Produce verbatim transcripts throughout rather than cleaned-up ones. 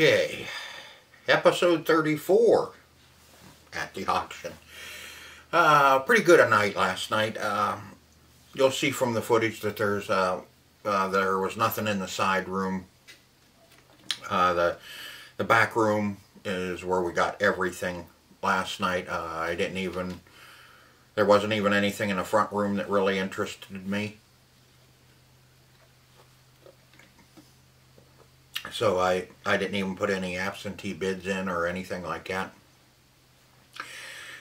Okay, episode thirty-four at the auction. Uh, pretty good a night last night. Uh, you'll see from the footage that there's uh, uh, there was nothing in the side room. Uh, the the back room is where we got everything last night. Uh, I didn't even there wasn't even anything in the front room that really interested me. So I, I didn't even put any absentee bids in or anything like that.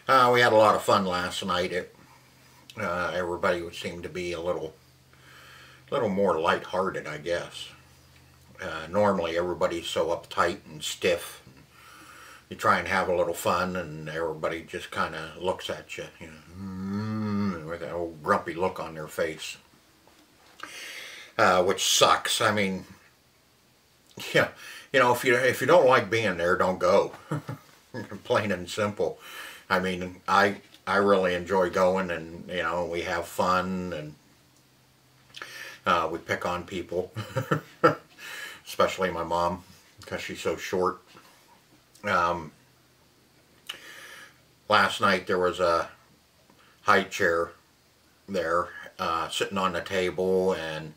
Uh, we had a lot of fun last night. It, uh, everybody would seem to be a little little more lighthearted, I guess. Uh, normally everybody's so uptight and stiff. You try and have a little fun and everybody just kind of looks at you, you know, with that old grumpy look on their face. Uh, which sucks. I mean... Yeah, you know, if you if you don't like being there, don't go. Plain and simple. I mean, I I really enjoy going, and you know, we have fun, and uh, we pick on people, especially my mom because she's so short. Um, last night there was a high chair there uh, sitting on the table, and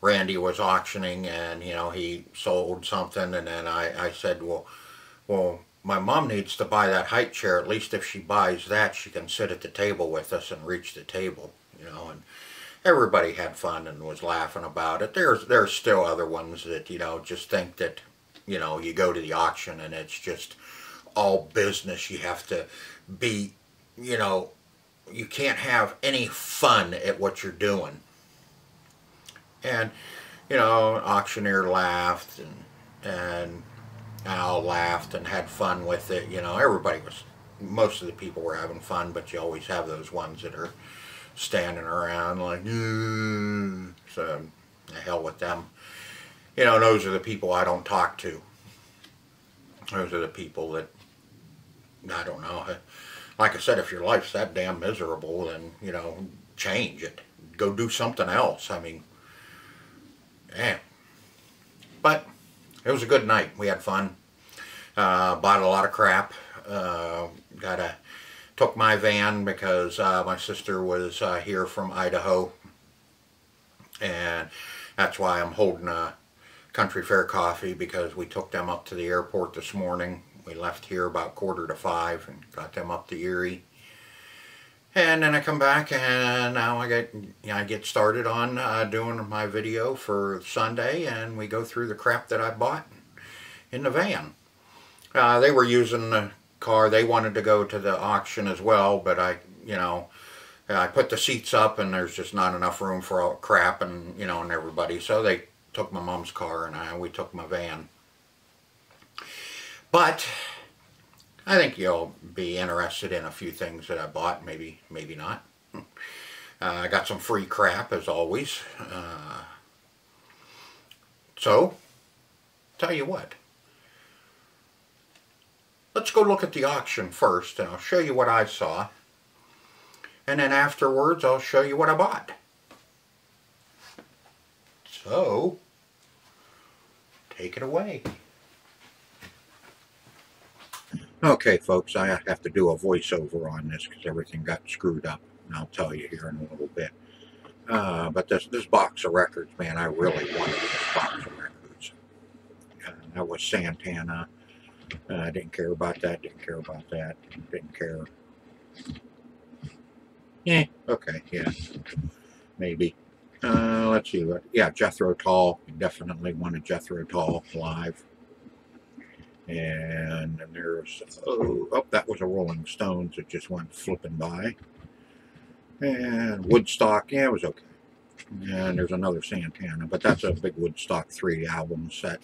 Randy was auctioning, and you know, he sold something, and then I, I said, well, well, my mom needs to buy that height chair. At least if she buys that, she can sit at the table with us and reach the table, you know. And everybody had fun and was laughing about it. There's there's still other ones that, you know, just think that, you know, you go to the auction and it's just all business. You have to be, you know, you can't have any fun at what you're doing. And, you know, auctioneer laughed, and, and Al laughed and had fun with it. You know, everybody was, most of the people were having fun, but you always have those ones that are standing around like, mm. So the hell with them. You know, those are the people I don't talk to. Those are the people that, I don't know. Like I said, if your life's that damn miserable, then, you know, change it. Go do something else. I mean... Damn. But it was a good night. We had fun. Uh, bought a lot of crap. Uh, got a, took my van because uh, my sister was uh, here from Idaho. And that's why I'm holding a Country Fair coffee, because we took them up to the airport this morning. We left here about quarter to five and got them up to Erie. And then I come back, and now I get I get started on uh, doing my video for Sunday, and we go through the crap that I bought in the van. Uh, they were using the car. They wanted to go to the auction as well, but I, you know, I put the seats up, and there's just not enough room for all crap, and you know, and everybody. So they took my mom's car, and I we took my van. But I think you'll be interested in a few things that I bought, maybe maybe not. Uh, I got some free crap, as always. Uh, so, tell you what. Let's go look at the auction first, and I'll show you what I saw. And then afterwards, I'll show you what I bought. So, take it away. Okay, folks, I have to do a voiceover on this because everything got screwed up, and I'll tell you here in a little bit. Uh, but this this box of records, man, I really wanted this box of records. Uh, that was Santana. I uh, didn't care about that, didn't care about that, didn't care. Yeah, okay, yeah, maybe. Uh, let's see, what. yeah, Jethro Tull. Definitely wanted Jethro Tull live. And there's, oh, oh, that was a Rolling Stones that just went flipping by. And Woodstock, yeah, it was okay. And there's another Santana, but that's a big Woodstock three album set.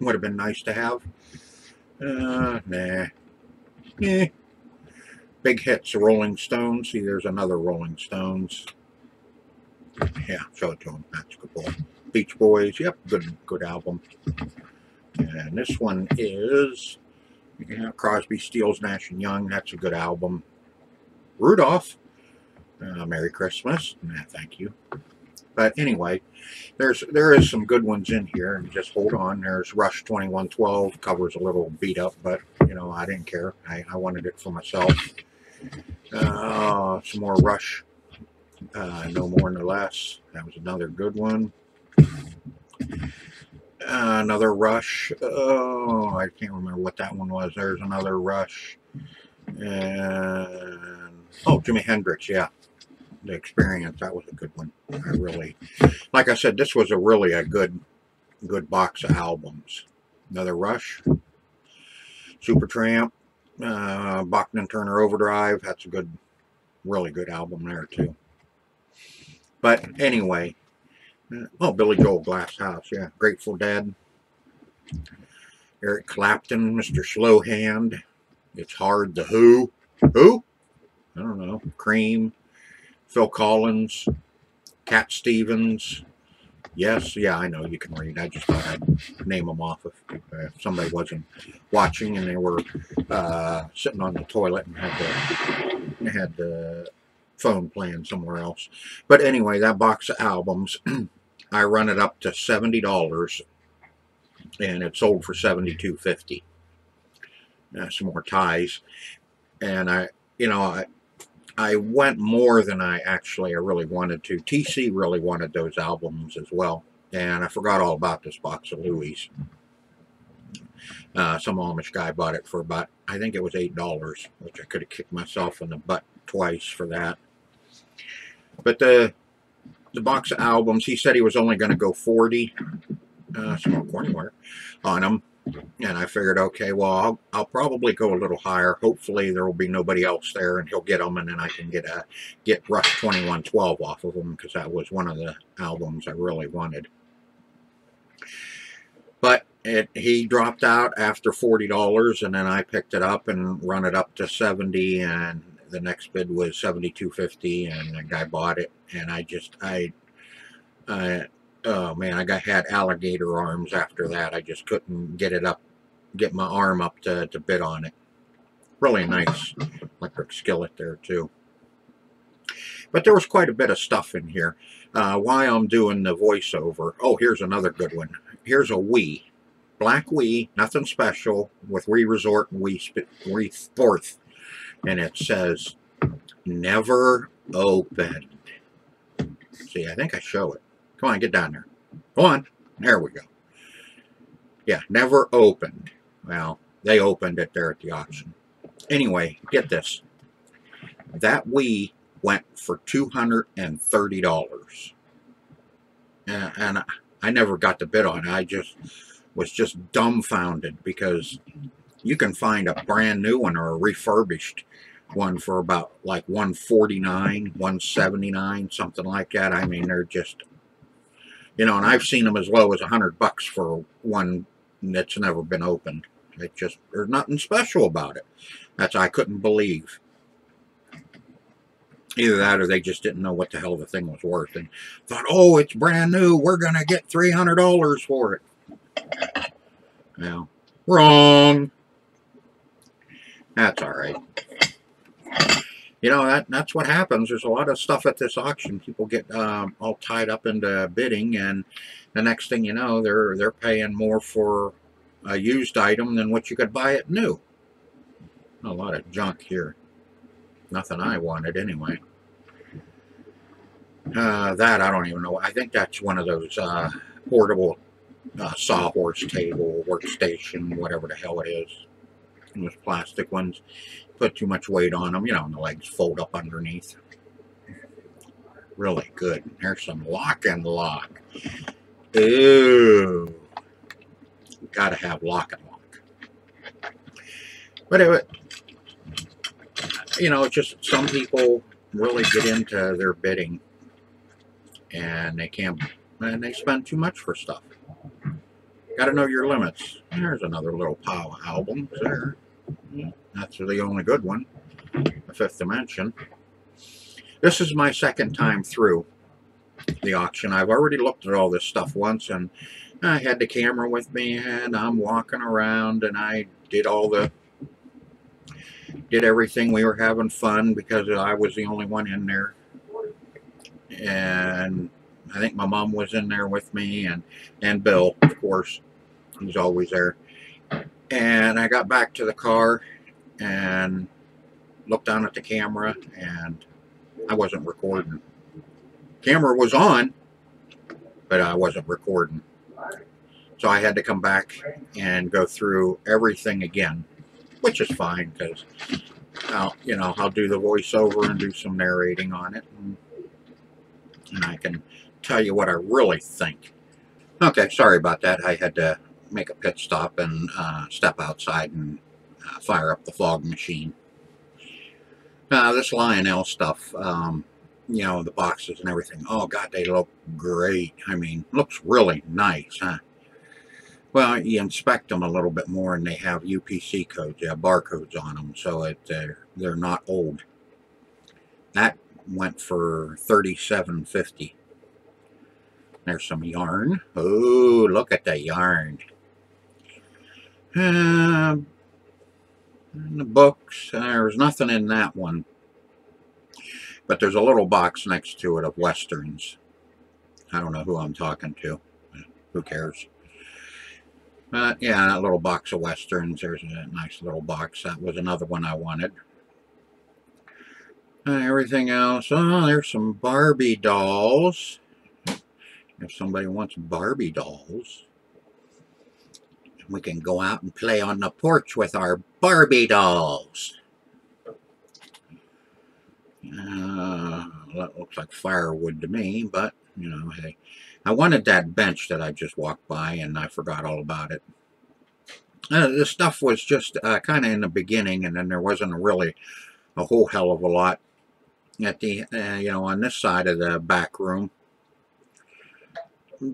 Would have been nice to have. Uh, nah. Eh. Big hits, Rolling Stones. See, there's another Rolling Stones. Yeah, show it to them. That's a good boy. Beach Boys, yep, good, good album. And this one is, you know, Crosby, Steele, Nash and Young. That's a good album. Rudolph, uh, Merry Christmas. Nah, thank you. But anyway, there's there is some good ones in here, and just hold on. There's Rush twenty-one twelve, cover's a little beat up, but you know, I didn't care. I, I wanted it for myself. Uh, some more Rush, uh, No More No Less. That was another good one. Uh, another Rush. Oh, I can't remember what that one was. There's another Rush. And oh, Jimi Hendrix, yeah. The Experience, that was a good one. I really, like I said, this was a really a good, good box of albums. Another Rush, Supertramp, uh, Bachman and Turner Overdrive. That's a good, really good album there too. But anyway, oh, Billy Joel, Glass House, yeah, Grateful Dead, Eric Clapton, Mister Slowhand, It's Hard, The Who, Who? I don't know, Cream. Phil Collins, Cat Stevens, yes, yeah, I know you can read. I just thought I'd name them off if, if somebody wasn't watching and they were uh, sitting on the toilet and had the, had the phone playing somewhere else. But anyway, that box of albums, I run it up to seventy dollars, and it sold for seventy-two fifty. Uh, some more ties, and I, you know, I. I went more than I actually I really wanted to. T C really wanted those albums as well. And I forgot all about this box of Louis. Uh, some Amish guy bought it for about, I think it was eight dollars, which I could have kicked myself in the butt twice for that. But the the box of albums, he said he was only going to go forty, uh, some more Corningware, on them. And I figured, okay, well, I'll, I'll probably go a little higher. Hopefully, there will be nobody else there, and he'll get them, and then I can get a get Rush twenty-one twelve off of them, because that was one of the albums I really wanted. But it he dropped out after forty dollars, and then I picked it up and run it up to seventy, and the next bid was seventy-two fifty, and the guy bought it, and I just I. I Oh man, I got had alligator arms after that. I just couldn't get it up, get my arm up to, to bid on it. Really nice electric skillet there too. But there was quite a bit of stuff in here. Uh, while I'm doing the voiceover, oh, here's another good one. Here's a Wii. Black Wii, nothing special, with Wii Resort and Wii, Wii Sports. And it says, never opened. See, I think I show it. Come on, get down there. Go on. There we go. Yeah, never opened. Well, they opened it there at the auction. Anyway, get this. That Wii went for two hundred thirty dollars. And, and I, I never got to bid on it. I just was just dumbfounded, because you can find a brand new one or a refurbished one for about like one forty-nine, one seventy-nine, something like that. I mean, they're just... You know, and I've seen them as low as a hundred bucks for one that's never been opened. It just, there's nothing special about it. That's, I couldn't believe. Either that, or they just didn't know what the hell the thing was worth, and thought, oh, it's brand new, we're going to get three hundred dollars for it. Well, wrong. That's all right. You know, that that's what happens. There's a lot of stuff at this auction. People get um, all tied up into bidding, and the next thing you know, they're they're paying more for a used item than what you could buy it new. A lot of junk here. Nothing I wanted anyway. Uh, that I don't even know. I think that's one of those uh, portable uh, sawhorse table, workstation, whatever the hell it is. Those plastic ones. Put too much weight on them, you know, and the legs fold up underneath. Really good. There's some Lock and Lock. Ooh. Gotta have Lock and Lock. But it, you know, it's just some people really get into their bidding, and they can't, and they spend too much for stuff. Gotta know your limits. There's another little pile of albums there. That's the only good one, the Fifth Dimension. This is my second time through the auction. I've already looked at all this stuff once, and I had the camera with me, and I'm walking around, and I did all the, did everything. We were having fun because I was the only one in there, and I think my mom was in there with me, and, and Bill, of course. He's always there. And I got back to the car and looked down at the camera, and I wasn't recording. Camera was on, but I wasn't recording. So I had to come back and go through everything again, which is fine, because I'll, you know, I'll do the voiceover and do some narrating on it, and, and I can tell you what I really think. Okay, sorry about that. I had to make a pit stop and uh, step outside and uh, fire up the fog machine. Uh, this Lionel stuff, um, you know, the boxes and everything. Oh, God, they look great. I mean, looks really nice, huh? Well, you inspect them a little bit more, and they have U P C codes, they have barcodes on them, so it, uh, they're not old. That went for thirty-seven fifty. There's some yarn. Oh, look at the yarn. Uh, and the books, uh, there's nothing in that one. But there's a little box next to it of Westerns. I don't know who I'm talking to. Who cares? Uh, yeah, that little box of Westerns. There's a nice little box. That was another one I wanted. Uh, everything else. Oh, there's some Barbie dolls. If somebody wants Barbie dolls, we can go out and play on the porch with our Barbie dolls. Uh, that looks like firewood to me, but, you know, hey. I wanted that bench that I just walked by, and I forgot all about it. Uh, this stuff was just uh, kind of in the beginning, and then there wasn't really a whole hell of a lot at the, uh, you know, on this side of the back room.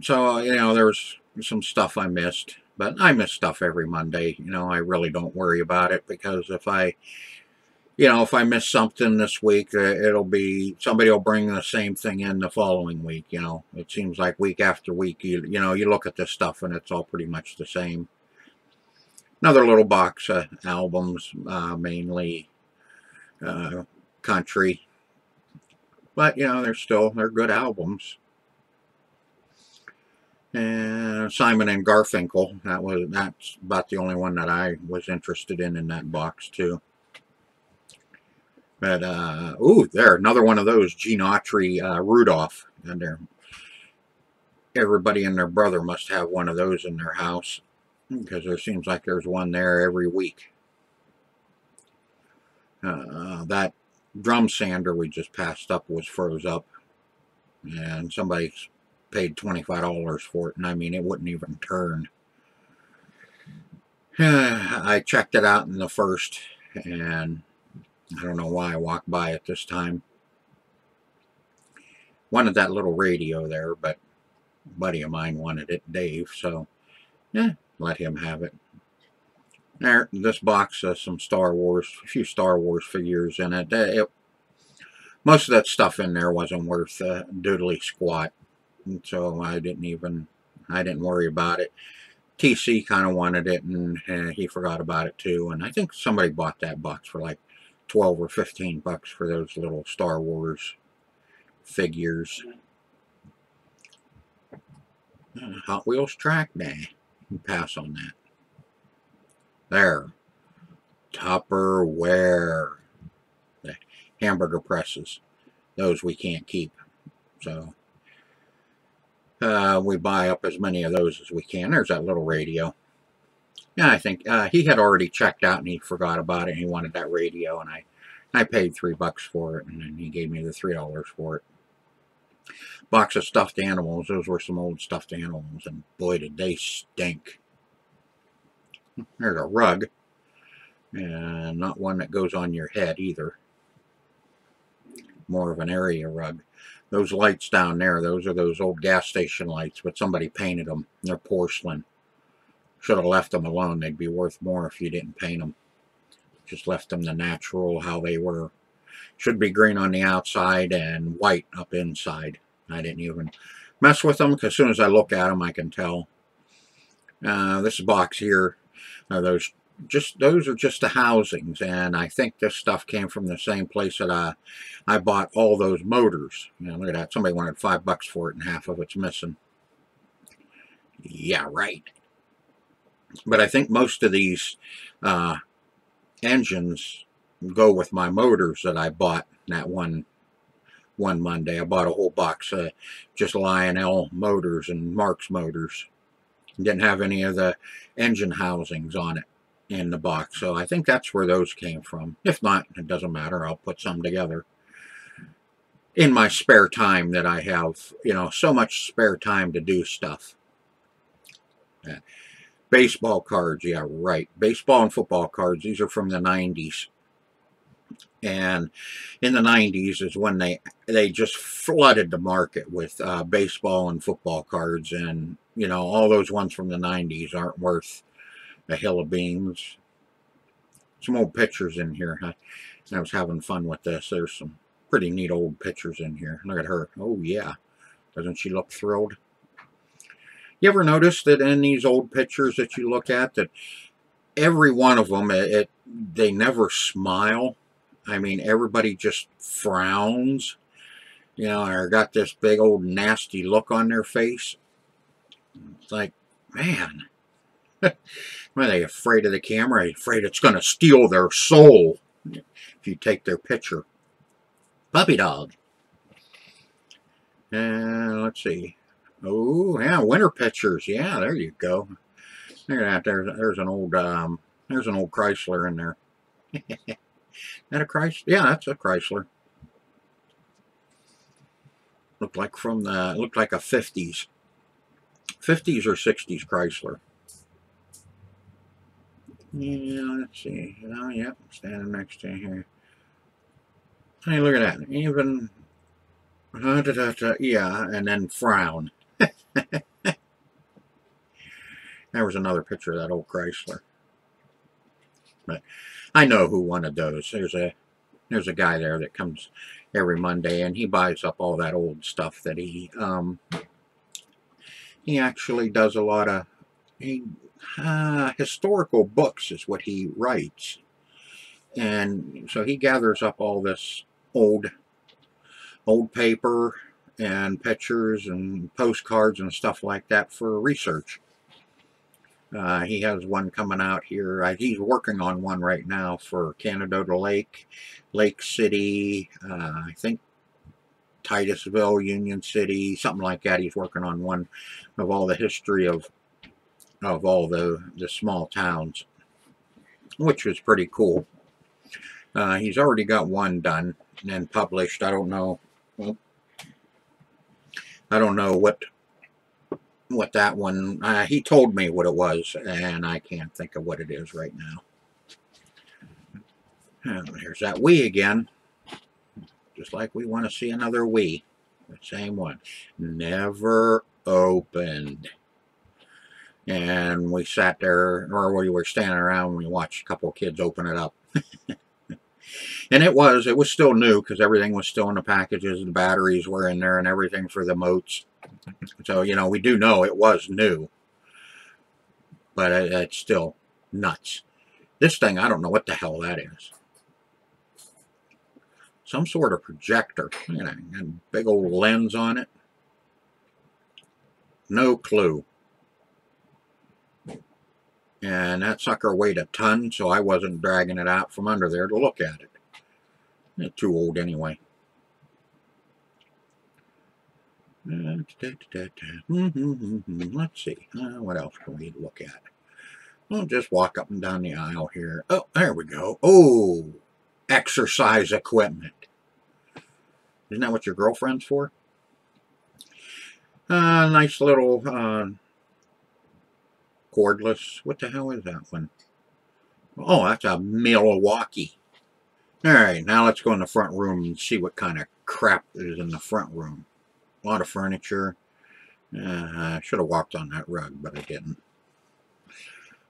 So, you know, there was some stuff I missed, but I miss stuff every Monday. You know, I really don't worry about it, because if I, you know, if I miss something this week, uh, it'll be, somebody will bring the same thing in the following week, you know. It seems like week after week, you, you know, you look at this stuff and it's all pretty much the same. Another little box of albums, uh, mainly uh, country. But, you know, they're still, they're good albums. And Simon and Garfinkel, that was, that's about the only one that I was interested in in that box too. But uh, ooh, there, another one of those Gene Autry uh, Rudolph, and there, everybody and their brother must have one of those in their house, because there seems like there's one there every week. Uh, that drum sander we just passed up was froze up, and somebody's paid twenty-five dollars for it, and I mean, it wouldn't even turn. I checked it out in the first, and I don't know why I walked by it this time. Wanted that little radio there, but a buddy of mine wanted it, Dave, so yeah, let him have it. There, this box has some Star Wars, a few Star Wars figures in it. it, it most of that stuff in there wasn't worth uh, doodly squat. So I didn't even, I didn't worry about it. T C kind of wanted it, and uh, he forgot about it too. And I think somebody bought that box for like twelve or fifteen bucks for those little Star Wars figures. Uh, Hot Wheels track, nah, you pass on that. There, Tupperware, the hamburger presses. Those we can't keep, so. Uh, we buy up as many of those as we can. There's that little radio. Yeah, I think uh, he had already checked out and he forgot about it. And he wanted that radio, and I, I paid three bucks for it, and then he gave me the three dollars for it. Box of stuffed animals. Those were some old stuffed animals, and boy, did they stink. There's a rug, and not one that goes on your head either. More of an area rug. Those lights down there, those are those old gas station lights, but somebody painted them. They're porcelain. Should have left them alone. They'd be worth more if you didn't paint them. Just left them the natural, how they were. Should be green on the outside and white up inside. I didn't even mess with them, because as soon as I look at them, I can tell. Uh, this box here are those just those are just the housings, and I think this stuff came from the same place that I I bought all those motors. You know, look at that. Somebody wanted five bucks for it, and half of it's missing. Yeah, right. But I think most of these uh, engines go with my motors that I bought that one one Monday. I bought a whole box of just Lionel motors and Marx motors. Didn't have any of the engine housings on it in the box, so I think that's where those came from. If not, it doesn't matter. I'll put some together in my spare time that I have. You know, so much spare time to do stuff. Yeah. Baseball cards, yeah, right. Baseball and football cards. These are from the nineties, and in the nineties is when they they just flooded the market with uh, baseball and football cards, and you know, all those ones from the nineties aren't worth a hill of beans. Some old pictures in here. I, I was having fun with this. There's some pretty neat old pictures in here. Look at her. Oh yeah, doesn't she look thrilled? You ever notice that in these old pictures that you look at, that every one of them, it, it they never smile? I mean, everybody just frowns, you know, or got this big old nasty look on their face. It's like, man, are they afraid of the camera? Are they afraid it's going to steal their soul if you take their picture? Puppy dog. And let's see. Oh yeah, winter pictures. Yeah, there you go. Look at that. There's there's an old um there's an old Chrysler in there. That a Chrysler? Yeah, that's a Chrysler. Looked like from the looked like a fifties, fifties or sixties Chrysler. Yeah, let's see. Oh yep, yeah, standing next to here. Hey, look at that. Even uh, da, da, da, yeah, and then frown. There was another picture of that old Chrysler, but I know who wanted those. There's a there's a guy there that comes every Monday, and he buys up all that old stuff that he um he actually does a lot of he, uh, historical books is what he writes, and so he gathers up all this old old paper and pictures and postcards and stuff like that for research. Uh, he has one coming out here. Uh, he's working on one right now for Canadota Lake, Lake City, uh, I think Titusville, Union City, something like that. He's working on one of all the history of of all the, the small towns, which is pretty cool. Uh, he's already got one done and published. I don't know. Well, I don't know what what that one, uh, he told me what it was, and I can't think of what it is right now. And here's that we again. Just like we want to see another we. The same one. Never opened. And we sat there, or we were standing around, and we watched a couple of kids open it up. And it was, it was still new because everything was still in the packages, and the batteries were in there and everything for the moats. So, you know, we do know it was new, but it, it's still nuts. This thing, I don't know what the hell that is. Some sort of projector, you know, and big old lens on it. No clue. And that sucker weighed a ton, so I wasn't dragging it out from under there to look at it. It's too old anyway. Let's see. Uh, what else can we look at? We'll just walk up and down the aisle here. Oh, there we go. Oh, exercise equipment. Isn't that what your girlfriend's for? Uh, nice little... Uh, cordless. What the hell is that one? Oh, that's a Milwaukee. Alright, now let's go in the front room and see what kind of crap is in the front room. A lot of furniture. Uh, I should have walked on that rug, but I didn't.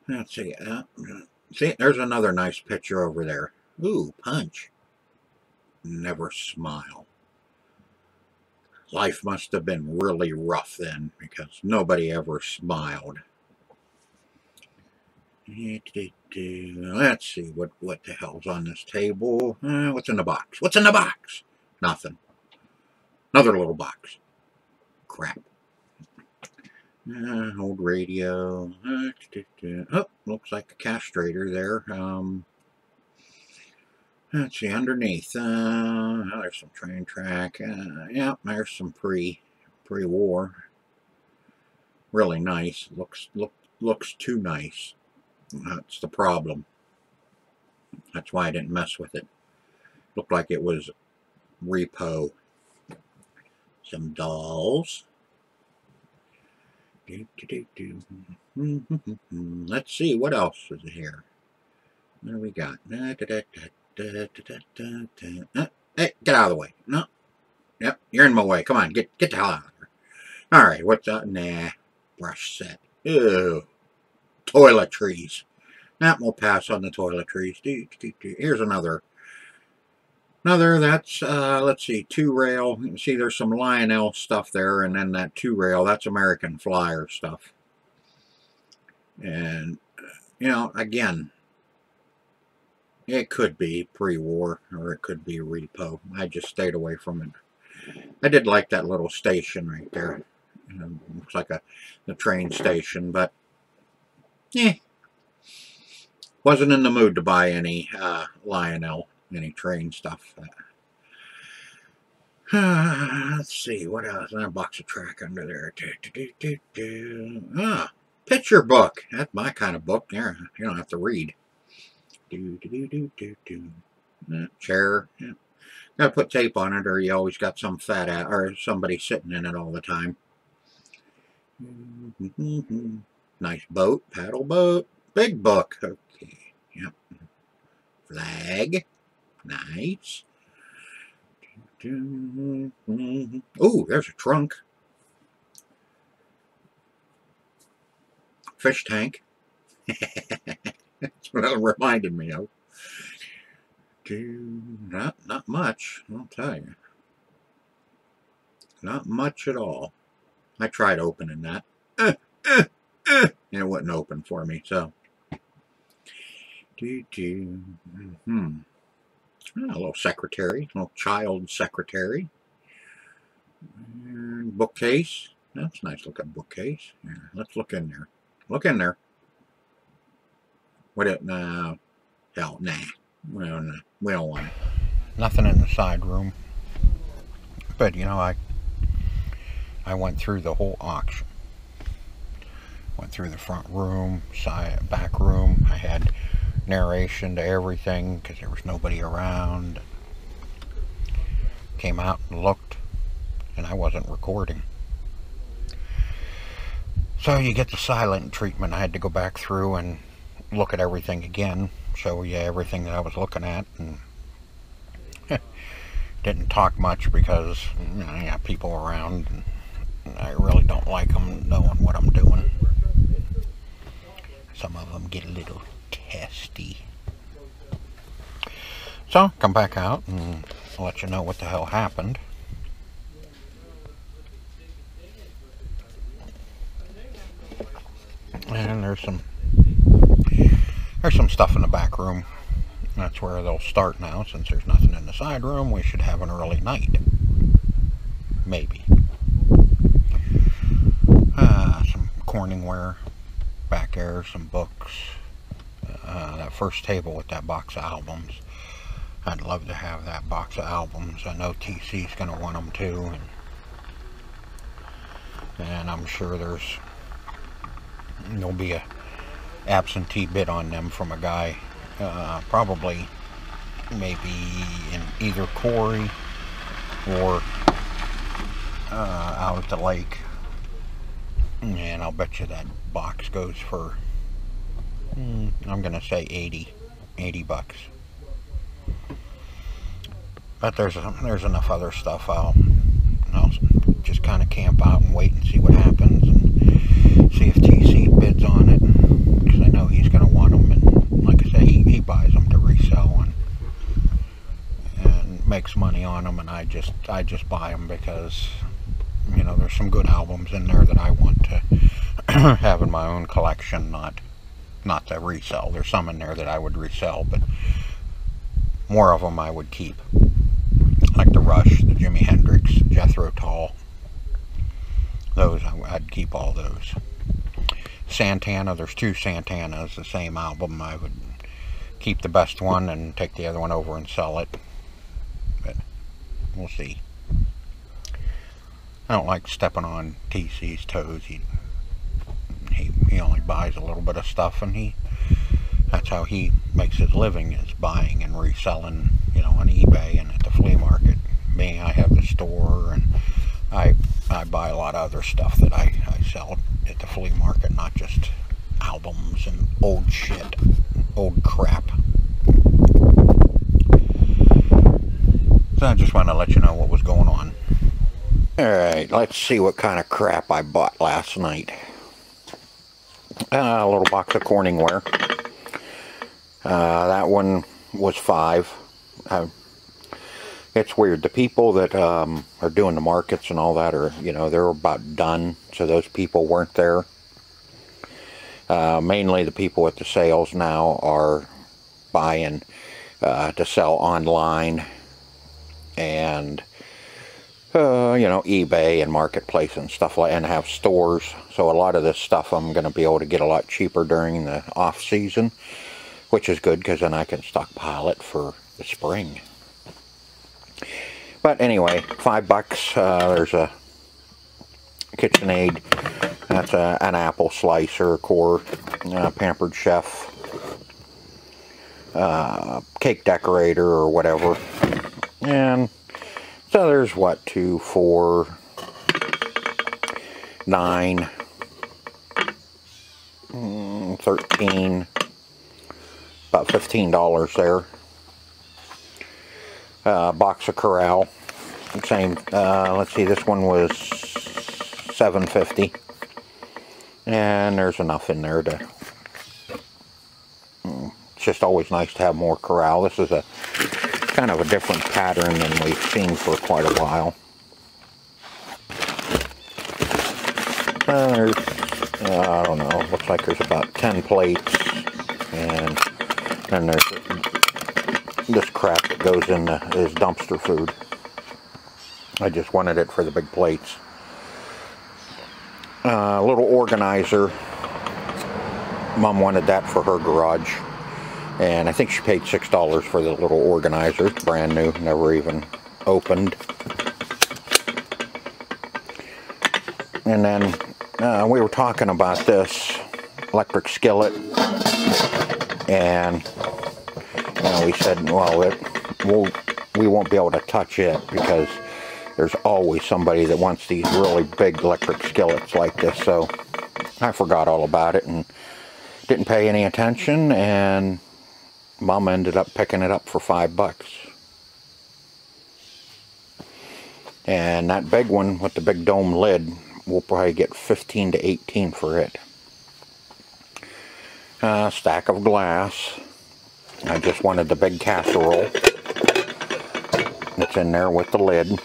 Let's see. Uh, see, there's another nice picture over there. Ooh, punch. Never smile. Life must have been really rough then, because nobody ever smiled. Let's see what what the hell's on this table. Uh, what's in the box? What's in the box? Nothing. Another little box. Crap. Uh, old radio. Oh, looks like a castrator there. Um, let's see underneath. Uh, oh, there's some train track. Uh, yeah, there's some pre pre-war. Really nice. Looks look looks too nice. That's the problem. That's why I didn't mess with it. Looked like it was repo. Some dolls. Do, do, do, do. Let's see what else is here. What do we got? Da, da, da, da, da, da, da. Uh, hey, get out of the way! No, yep, you're in my way. Come on, get get the hell out of here. All right, what's up? Nah, brush set. Ew, toiletries. That will pass on the toiletries. Do, do, do. Here's another. Another, that's, uh, let's see, two rail. You can see there's some Lionel stuff there, and then that two rail, that's American Flyer stuff. And, you know, again, it could be pre-war, or it could be repo. I just stayed away from it. I did like that little station right there. Um, looks like a the train station, but, eh. Wasn't in the mood to buy any uh, Lionel. Any train stuff. Uh, let's see, what else? There's a box of track under there. Do, do, do, do. Ah, picture book. That's my kind of book. There, you don't have to read. Do, do, do, do, do, do. Uh, chair. Yeah. Gotta put tape on it, or you always got some fat ass or somebody sitting in it all the time. Mm-hmm. Nice boat, paddle boat, big book. Okay, yep. Flag. Nice. Oh, there's a trunk. Fish tank. That's what it reminded me of. Not, not much, I'll tell you. Not much at all. I tried opening that. Uh, uh, uh, and it wouldn't open for me, so. Hmm. A little secretary, a little child secretary. And bookcase. That's a nice looking bookcase. Yeah, let's look in there. Look in there. What it now? Uh, hell, nah. We don't, uh, we don't want it. Nothing in the side room. But you know, I I went through the whole auction. Went through the front room, side, back room. I had narration to everything because there was nobody around. Came out and looked, and I wasn't recording, so you get the silent treatment. I had to go back through and look at everything again. So yeah, everything that I was looking at, and didn't talk much because, you know, I got people around and I really don't like them knowing what I'm doing. Some of them get a little testy. So, come back out and I'll let you know what the hell happened. And there's some there's some stuff in the back room. That's where they'll start now. Since there's nothing in the side room, we should have an early night. Maybe. Uh, some Corningware back there, some books. Uh, that first table with that box of albums. I'd love to have that box of albums. I know T C's going to want them too. And, and I'm sure there's there'll be a absentee bid on them from a guy. Uh, probably maybe in either Corey or uh, out at the lake. And I'll bet you that box goes for I'm gonna say eighty bucks, but there's there's enough other stuff. I'll, I'll just kind of camp out and wait and see what happens and see if T C bids on it, because I know he's gonna want them, and like I say, he, he buys them to resell and and makes money on them, and I just I just buy them because, you know, there's some good albums in there that I want to have in my own collection, not not to resell. There's some in there that I would resell, but more of them I would keep. Like the Rush, the Jimi Hendrix, Jethro Tull. Those, I'd keep all those. Santana, there's two Santanas, the same album. I would keep the best one and take the other one over and sell it. But we'll see. I don't like stepping on T C's toes. He, he, he only buys a little bit of stuff, and he that's how he makes his living, is buying and reselling, you know, on eBay and at the flea market. Me, I have the store, and I I buy a lot of other stuff that I, I sell at the flea market, not just albums and old shit, old crap. So I just want to let you know what was going on. Alright, let's see what kind of crap I bought last night. Uh, a little box of Corningware. Uh, that one was five. Uh, it's weird. The people that um, are doing the markets and all that are, you know, they're about done. So those people weren't there. Uh, mainly the people at the sales now are buying uh, to sell online. And... Uh, you know, eBay and marketplace and stuff like, and have stores. So a lot of this stuff I'm going to be able to get a lot cheaper during the off season, which is good because then I can stockpile it for the spring. But anyway, five bucks. Uh, there's a KitchenAid. That's a, an apple slicer core. Uh, Pampered Chef. Uh, cake decorator or whatever. And... so there's what, two, four, nine, thirteen, about fifteen dollars there. Uh, box of Corral, same. Uh, let's see, this one was seven fifty, and there's enough in there to. It's just always nice to have more Corral. This is a kind of a different pattern than we've seen for quite a while. Uh, there's, uh, I don't know, looks like there's about ten plates, and then there's this crap that goes in the, is dumpster food. I just wanted it for the big plates. A uh, little organizer. Mom wanted that for her garage. And I think she paid six dollars for the little organizer. It's brand new, never even opened. And then uh, we were talking about this electric skillet. And you know, we said, well, it, we'll, we won't be able to touch it because there's always somebody that wants these really big electric skillets like this. So I forgot all about it and didn't pay any attention, and Mama ended up picking it up for five bucks. And that big one with the big dome lid, we'll probably get fifteen to eighteen for it. A stack of glass. I just wanted the big casserole that's in there with the lid.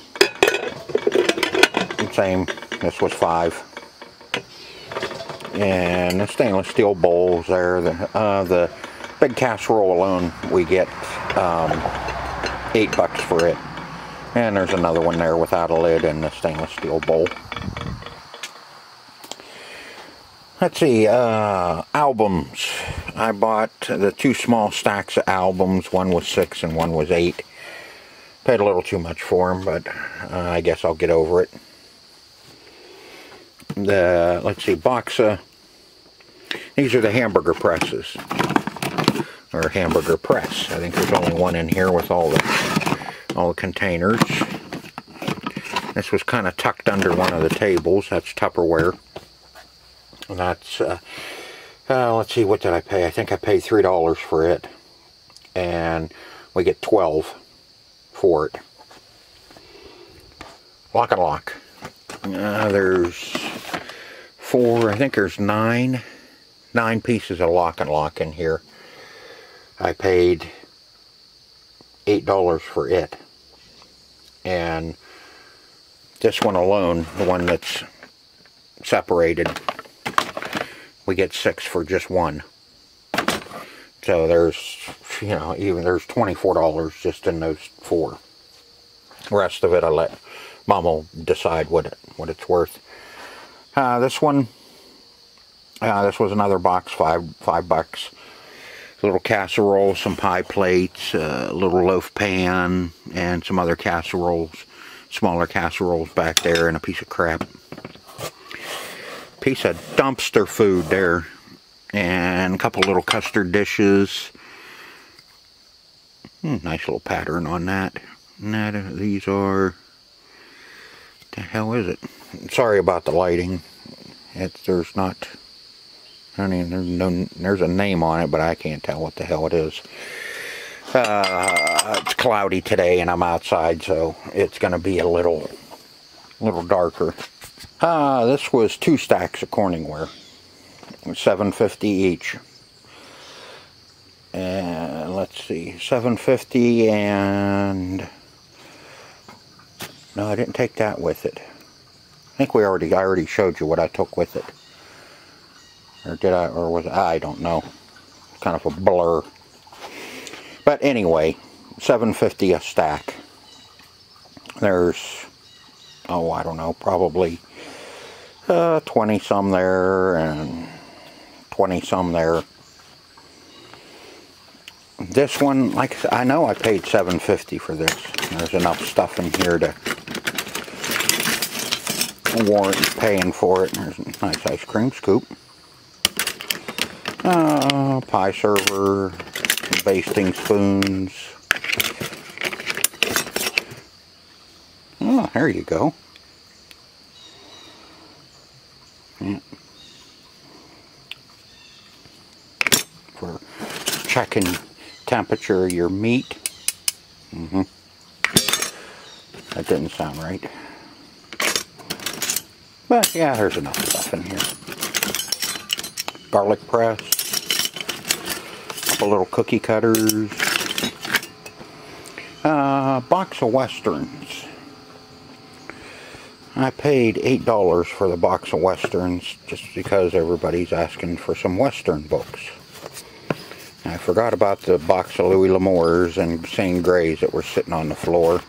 Same, this was five. And the stainless steel bowls there. The, uh, the big casserole alone, we get um, eight bucks for it. And there's another one there without a lid in the stainless steel bowl. Let's see, uh, albums. I bought the two small stacks of albums. One was six and one was eight. Paid a little too much for them, but uh, I guess I'll get over it. The, let's see, box of, these are the hamburger presses. Or hamburger press. I think there's only one in here with all the all the containers. This was kind of tucked under one of the tables. That's Tupperware. And that's uh, uh, let's see, what did I pay? I think I paid three dollars for it, and we get twelve for it. Lock and Lock. Uh, there's four. I think there's nine, nine pieces of Lock and Lock in here. I paid eight dollars for it. And this one alone, the one that's separated, we get six for just one. So there's, you know, even there's twenty-four dollars just in those four. The rest of it I let Mama decide what it, what it's worth. Uh, this one, uh, this was another box, five five bucks. A little casserole, some pie plates, a uh, little loaf pan, and some other casseroles, smaller casseroles back there, and a piece of crap. Piece of dumpster food there, and a couple little custard dishes. Hmm, nice little pattern on that. And that, these are, the hell is it? Sorry about the lighting. It's, there's not, I mean, there's no, there's a name on it, but I can't tell what the hell it is. Uh, it's cloudy today, and I'm outside, so it's going to be a little, little darker. Uh, this was two stacks of Corningware, seven fifty each. And let's see, seven fifty, and no, I didn't take that with it. I think we already, I already showed you what I took with it. Or did I, or was I, I don't know. It's kind of a blur. But anyway, seven fifty a stack. There's, oh, I don't know, probably uh, twenty some there and twenty some there. This one, like I know I paid seven fifty for this. There's enough stuff in here to warrant paying for it. There's a nice ice cream scoop. Uh, pie server, basting spoons. Oh, there you go. Yeah. For checking temperature of your meat. Mm-hmm. That didn't sound right. But yeah, there's enough stuff in here. Garlic press. Little cookie cutters, uh, box of Westerns. I paid eight dollars for the box of Westerns just because everybody's asking for some Western books. I forgot about the box of Louis L'Amour's and Saint Grey's that were sitting on the floor,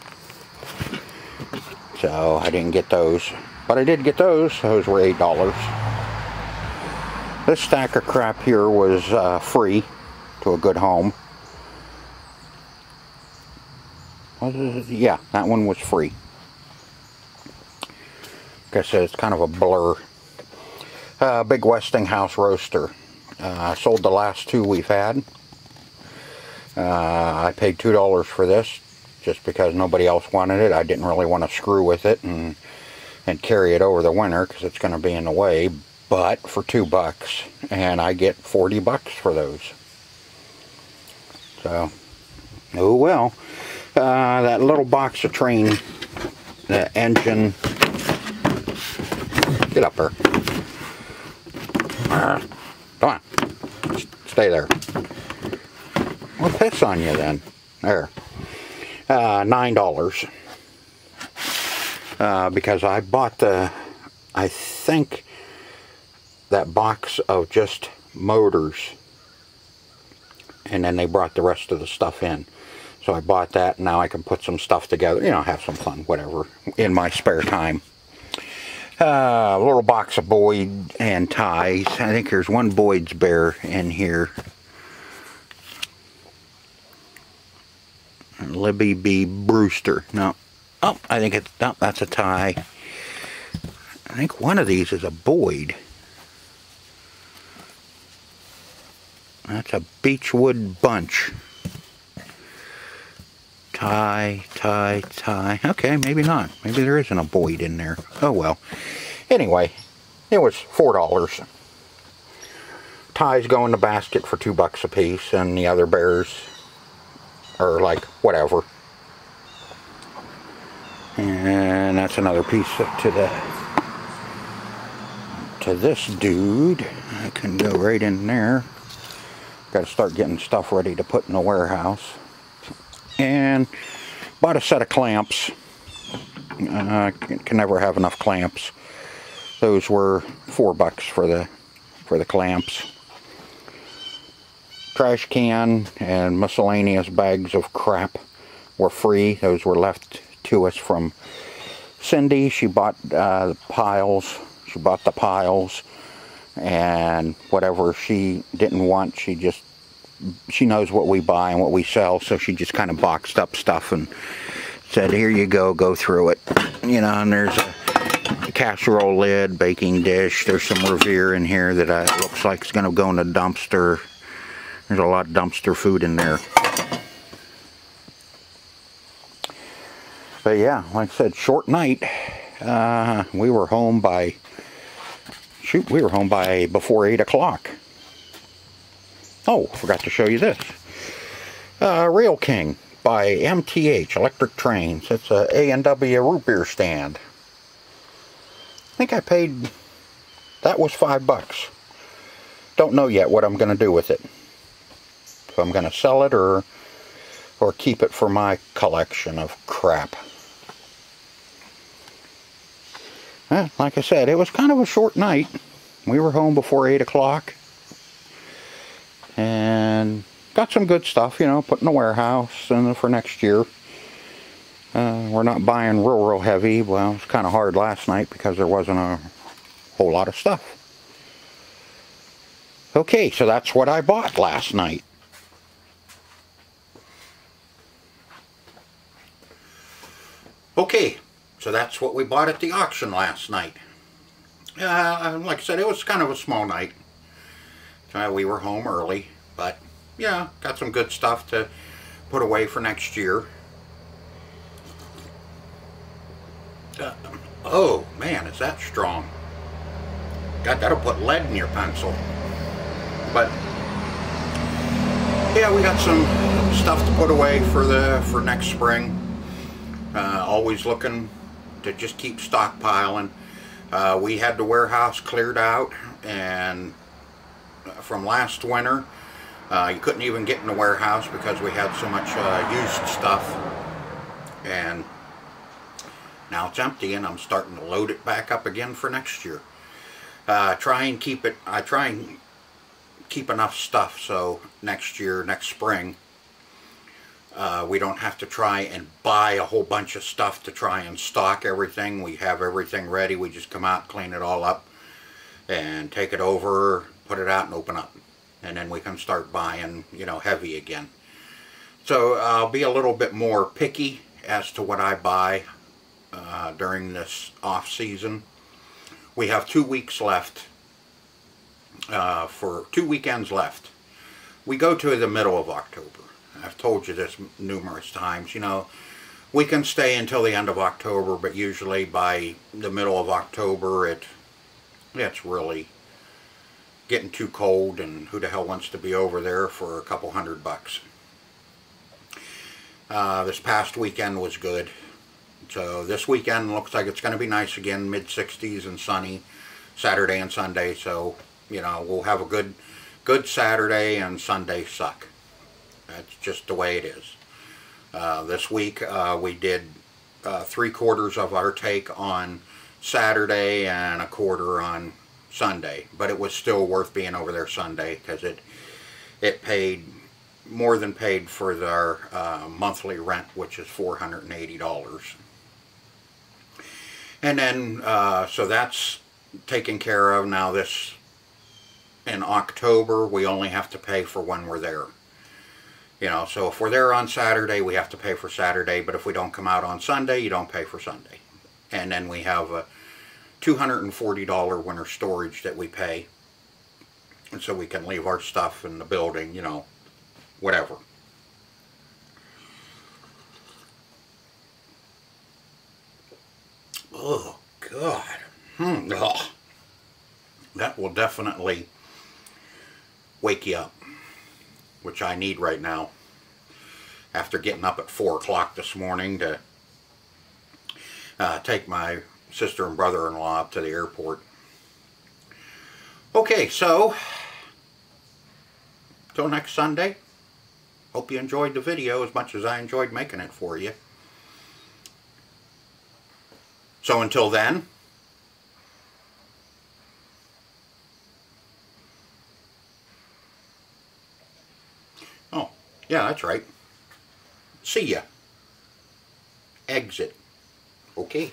so I didn't get those, but I did get those. Those were eight dollars. This stack of crap here was uh, free. To a good home. What is it? Yeah, that one was free. Like I said, it's kind of a blur. Uh, big Westinghouse roaster. I uh, sold the last two we've had. Uh, I paid two dollars for this, just because nobody else wanted it. I didn't really want to screw with it and and carry it over the winter because it's going to be in the way. But for two bucks, and I get forty bucks for those. So, oh well. Uh, that little box of train, the engine. Get up there. Uh, come on. Stay there. We'll piss on you then. There. Uh, nine dollars. Uh, because I bought the, I think, that box of just motors. And then they brought the rest of the stuff in. So I bought that, and now I can put some stuff together. You know, have some fun, whatever, in my spare time. Uh, a little box of Boyd and ties. I think there's one Boyd's Bear in here. Libby B. Brewster. No. Oh, I think it's, no, that's a tie. I think one of these is a Boyd. That's a Beechwood Bunch. Tie, tie, tie. Okay, maybe not. Maybe there isn't a Boyd in there. Oh well. Anyway, it was four dollars. Ties go in the basket for two bucks a piece, and the other bears are like whatever. And that's another piece to the to this dude. I can go right in there. Got to start getting stuff ready to put in the warehouse. And bought a set of clamps. I uh, can never have enough clamps. Those were four bucks for the for the clamps. trash can and miscellaneous bags of crap were free. Those were left to us from Cindy. She bought uh, the piles. She bought the piles, and whatever she didn't want, she just, she knows what we buy and what we sell, so she just kind of boxed up stuff and said, here you go, go through it. You know, and there's a casserole lid, baking dish. There's some Revere in here that I, looks like it's going to go in the dumpster. There's a lot of dumpster food in there. But yeah, like I said, short night. Uh, we were home by, shoot, we were home by before eight o'clock. Oh, forgot to show you this. Uh, Rail King by M T H, Electric Trains. It's a A and W root beer stand. I think I paid, that was five bucks. Don't know yet what I'm going to do with it. If I'm going to sell it or, or keep it for my collection of crap. Eh, like I said, it was kind of a short night. We were home before eight o'clock. And got some good stuff, you know, put in the warehouse and for next year. Uh, we're not buying real, real heavy. Well, it was kind of hard last night because there wasn't a whole lot of stuff. Okay, so that's what I bought last night. Okay, so that's what we bought at the auction last night. Uh, like I said, it was kind of a small night. Uh, we were home early, but yeah, got some good stuff to put away for next year. Uh, oh man, is that strong? God, that'll put lead in your pencil. But yeah, we got some stuff to put away for the for next spring. Uh, always looking to just keep stockpiling. Uh, we had the warehouse cleared out, and from last winter, uh, you couldn't even get in the warehouse because we had so much uh, used stuff, and now it's empty, and I'm starting to load it back up again for next year. Uh, try and keep it. I try and keep enough stuff so next year, next spring, uh, we don't have to try and buy a whole bunch of stuff to try and stock everything. We have everything ready. We just come out, clean it all up, and take it over, put it out and open up, and then we can start buying, you know, heavy again. So I'll be a little bit more picky as to what I buy uh, during this off season. We have two weeks left, uh, for two weekends left. We go to the middle of October. I've told you this numerous times, you know, we can stay until the end of October, but usually by the middle of October it it's really getting too cold, and who the hell wants to be over there for a couple hundred bucks. Uh, this past weekend was good. So this weekend looks like it's going to be nice again, mid sixties and sunny Saturday and Sunday. So, you know, we'll have a good good Saturday, and Sunday suck. That's just the way it is. Uh, this week uh, we did uh, three quarters of our take on Saturday and a quarter on Sunday, but it was still worth being over there Sunday because it it paid more than paid for their uh, monthly rent, which is four hundred eighty dollars. And then uh, so that's taken care of. Now this in October we only have to pay for when we're there, you know. So if we're there on Saturday we have to pay for Saturday, but if we don't come out on Sunday you don't pay for Sunday. And then we have a two hundred forty dollar winter storage that we pay, and so we can leave our stuff in the building, you know, whatever. Oh God, hmm. Oh. That will definitely wake you up, which I need right now after getting up at four o'clock this morning to uh, take my sister and brother-in-law up to the airport. Okay, so till next Sunday, hope you enjoyed the video as much as I enjoyed making it for you. So until then, Yeah, that's right. See ya. Exit. Okay.